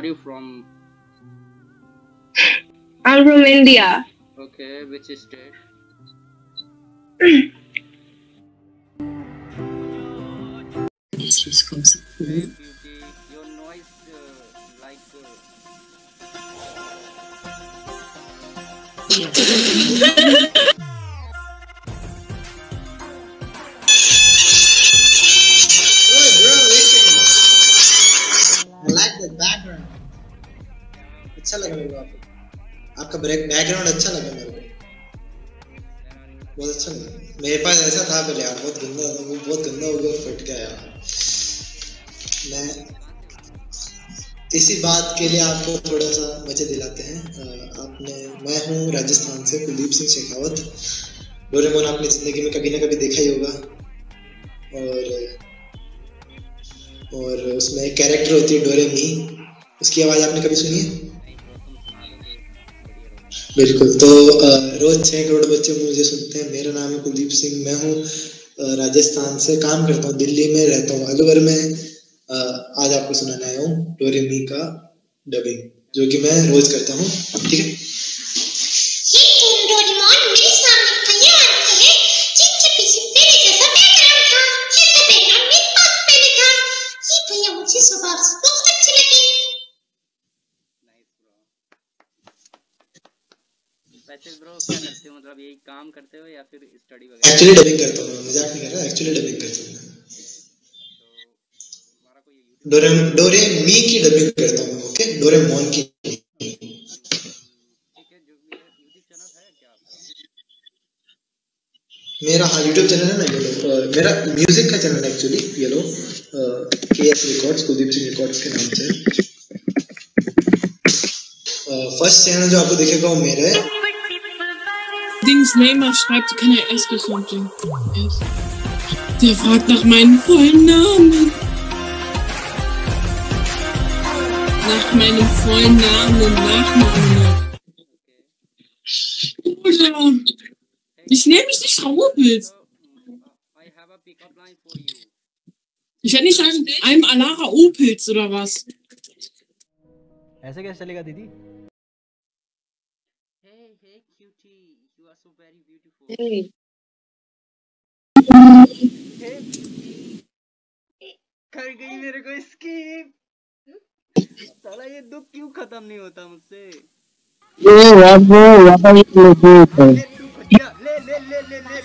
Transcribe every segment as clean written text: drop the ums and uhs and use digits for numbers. Are you from? I'm from India. Okay, which state? Responsibility. Your noise like. I like the background. अच्छा लगा मेरे को आपका background अच्छा लगा मेरे को बहुत अच्छा लगा। मेरे पास ऐसा था पहले यार बहुत गंदा था वो बहुत गंदा हो गया फट गया यार। मैं इसी बात के लिए आपको थोड़ा सा मजे दिलाते हैं। मैं हूँ राजस्थान से कुलदीप सिंह शेखावत। डोरेमोन आपने जिंदगी में कभी ना कभी देखा ही होगा और उसमें एक कैरेक्टर होती है डोरेमी, उसकी आवाज़ आपने कभी सुनी है? बिल्कुल। तो रोज 6 करोड़ बच्चे मुझे सुनते हैं। मेरा नाम है कुलदीप सिंह, मैं हूँ राजस्थान से, काम करता हूँ, दिल्ली में रहता हूँ, अलवर में। आज आपको सुनाने आया हूँ डोरेमी का डबिंग जो कि मैं रोज करता हूँ। ठीक है, मतलब यही काम करते हो या फिर स्टडी वगैरह? एक्चुअली डबिंग करता हूँ, मजाक नहीं कर रहा, एक्चुअली डबिंग करता हूँ। डोरेमी की डबिंग करता हूँ। ओके, डोरेमोन की। ठीक है, जो भी यूट्यूब चैनल है क्या आपका? मेरा हाँ यूट्यूब चैनल है ना, यूट्यूब मेरा म्यूजिक का चैनल है एक्चुअली। ये लो KS records, Kuldeep Singh records के नाम से। फर्स्ट चैनल जो आपको दिखेगा वो मेरा है। Dings Neymar schreibt, kann er S something. S. Der fragt nach meinem vollen Namen. Nach meinem vollen Namen und Nachnamen. Bruder, ich nehme mich nicht raubelt. Ich werde nicht sagen, einem Alara Opels oder was. ऐसे कैसे चलेगा दीदी? Hey cutie, you are so very beautiful. Hey कर गई मेरे को skip. साला ये दुख क्यों खत्म नहीं होता मुझसे? ले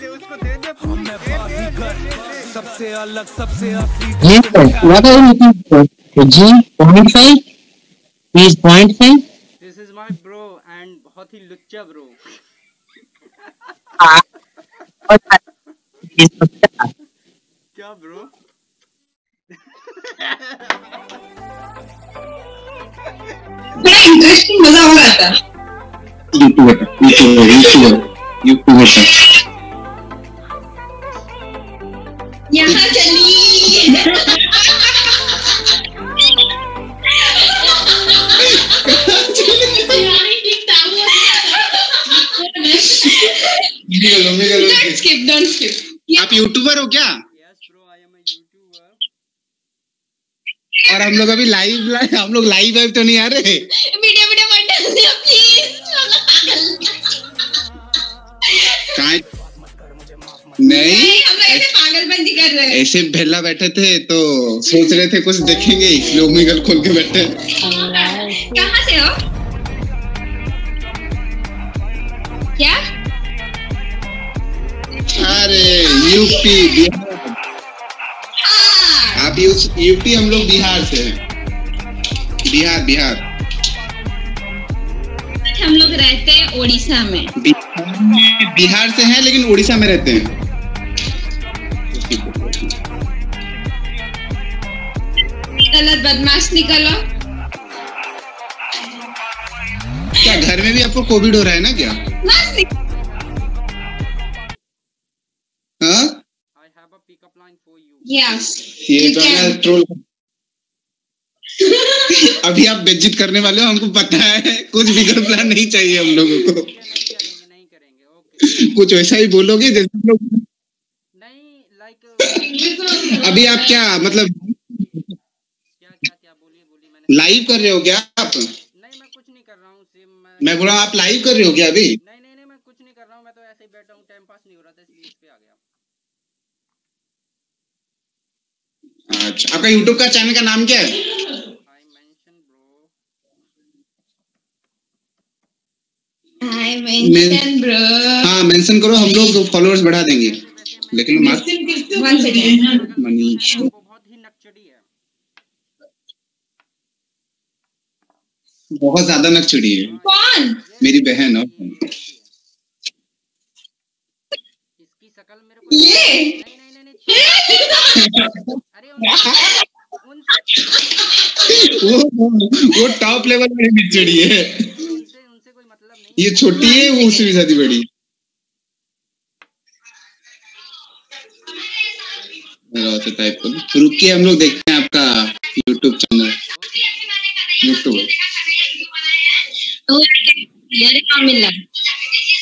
उसको दे दे पूरी। सबसे अलग सबसे असली G point 5 This point thing. This is my bro and बहुत ही लुच्चा bro. क्या bro? बड़ा interesting मजा हो रहा था. YouTube यहाँ चली. Don't skip. आप यूट्यूबर हो क्या? Yes bro, I am a YouTuber. और हम लोग अभी लाइव तो नहीं आ रहे। मीडिया मत डाल दे प्लीज। नहीं, हम ऐसे पागलबंदी कर रहे हैं। ऐसे भेला बैठे थे तो सोच रहे थे कुछ देखेंगे, इसलिए ओमेगल खोल के बैठे। कहाँ से हो क्या? अरे यूपी बिहार। आप यूपी, हम लोग बिहार से हैं। बिहार। हम लोग रहते हैं उड़ीसा में। बिहार से हैं लेकिन उड़ीसा में रहते हैं। गलत बदमाश निकलो। क्या घर में भी आपको कोविड हो रहा है ना क्या? हाँ? I have a pickup line for you. Yes. ये तो ट्रोल। अभी आप बेइज्जत करने वाले हो, हमको पता है। कुछ बिगर प्लान नहीं चाहिए हम लोगों को। नहीं करेंगे, ओके। कुछ ऐसा ही बोलोगे जैसे हम लोग नहीं लाइक। अभी आप क्या मतलब क्या बोलिए मैंने लाइव कर रहे हो क्या आप? नहीं मैं कुछ नहीं कर रहा हूँ। मैं बोला आप लाइव कर रहे हो क्या अभी? नहीं नहीं नहीं मैं कुछ नहीं कर रहा हूँ, मैं तो ऐसे ही बैठा हूँ, टाइम पास नहीं हो रहा था इसलिए इस पे आ गया। अच्छा आपका YouTube का चैनल का नाम क्या है? हाँ मेंशन करो, हम लोग फॉलोअर्स बढ़ा देंगे। लेकिन मनीष बहुत ज्यादा नकचड़ी है। कौन? मेरी बहन। और इसकी शकल मेरे को ये नहीं वो टॉप लेवल में नकचड़ी है। उनसे कोई मतलब नहीं, ये छोटी है वो उससे भी ज्यादा बड़ी। टाइप करो, रुक के हम लोग देखते हैं आपका YouTube चैनल। यूट्यूब मिला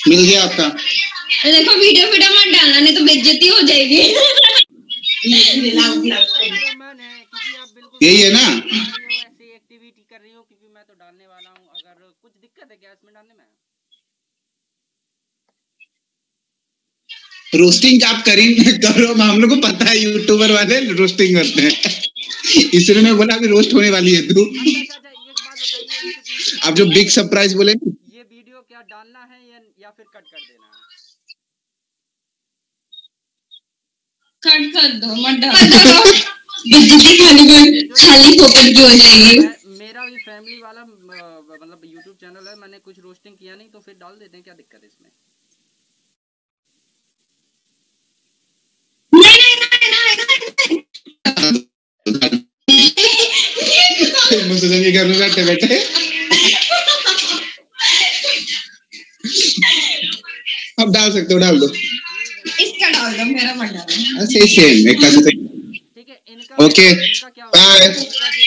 मिल गया आपका। देखो वीडियो फिटा मत डालना नहीं तो बेइज्जती हो जाएगी। यही है ना ऐसी एक्टिविटी कर रही हो क्योंकि मैं तो डालने वाला हूँ। अगर कुछ दिक्कत है क्या इसमें डालने में? रोस्टिंग आप करो, हम लोग को पता है यूट्यूबर वाले रोस्टिंग करते हैं, इसलिए मैं बोला अभी रोस्ट होने वाली है तू। आप जो बिग सरप्राइज बोले ये वीडियो क्या डालना है या फिर कट कर देना है? कट कर दो मत डालो, बिजली खाली होकर की हो जाएगी। मेरा भी फैमिली वाला मतलब YouTube चैनल है, मैंने कुछ रोस्टिंग किया नहीं तो फिर डाल देते हैं, क्या दिक्कत है इसमें? नहीं बैठे अब डाल सकते हो, डाल दो इसका, डाल दो मेरा मत डालो। सेम एक तरह से ठीक है। इनका ओके बाय। जितना भी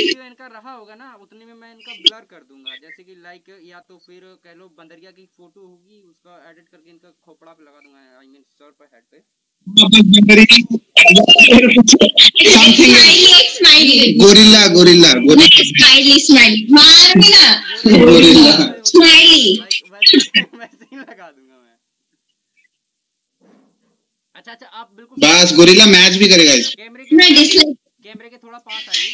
इनका रहा होगा ना उतने में मैं इनका ब्लर कर दूंगा, जैसे कि लाइक या तो फिर कह लो बंदरिया की फोटो होगी उसका एडिट करके इनका खोपड़ा पे लगा दूंगा, आई मीन सर पर, हेड पे। गोरिल्ला गोरिल्ला स्माइली स्माइली मार भी ना गोरिल्ला स्माइली लगा दूंगा मैं। अच्छा अच्छा आप बिल्कुल बस गोरिल्ला मैच भी करेगा इस कैमरे के थोड़ा पास आइए।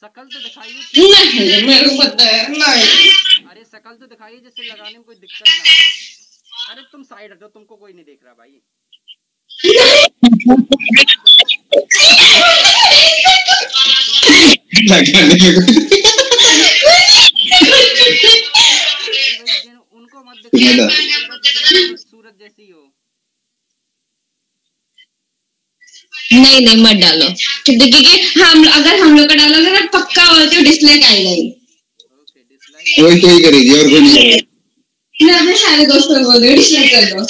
शकल तो दिखाइए। मेरे को पता है नहीं। अरे शकल तो दिखाइए जिससे लगाने में कोई दिक्कत ना हो। अरे तुम साइड हटो, तुमको कोई नहीं देख रहा भाई। सूरत जैसी हो। नहीं नहीं मत डालो क्योंकि हम अगर हम लोग का डालोगे ना पक्का होते हो डिसलाइक आएगा ही। ओके डिसलाइक वही तो ही करेगी और कोई नहीं। मैं अपने सारे दोस्तों को बोल दूँ डिसलाइक कर दो।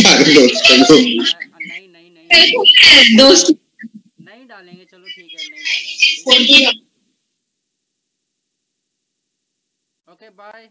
सारे दोस्तों को नहीं नहीं नहीं दोस्त नहीं डालेंगे। चलो ठीक है नहीं डालेंगे। Okay bye.